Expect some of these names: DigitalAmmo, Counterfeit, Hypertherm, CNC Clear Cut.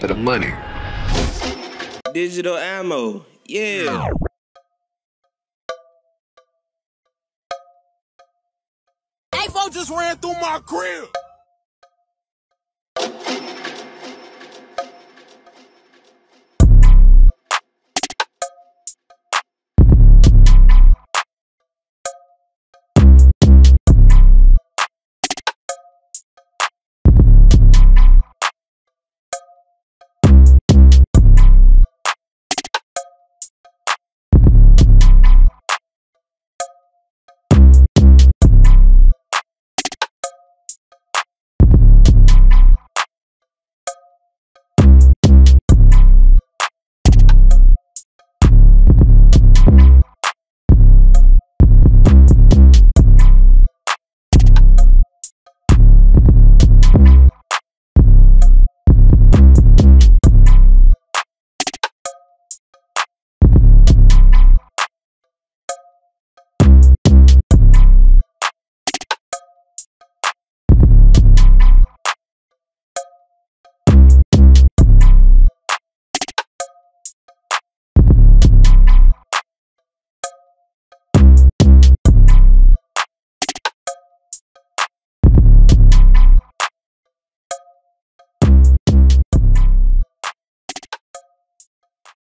for the money. Digital Ammo, yeah. Just ran through my crib.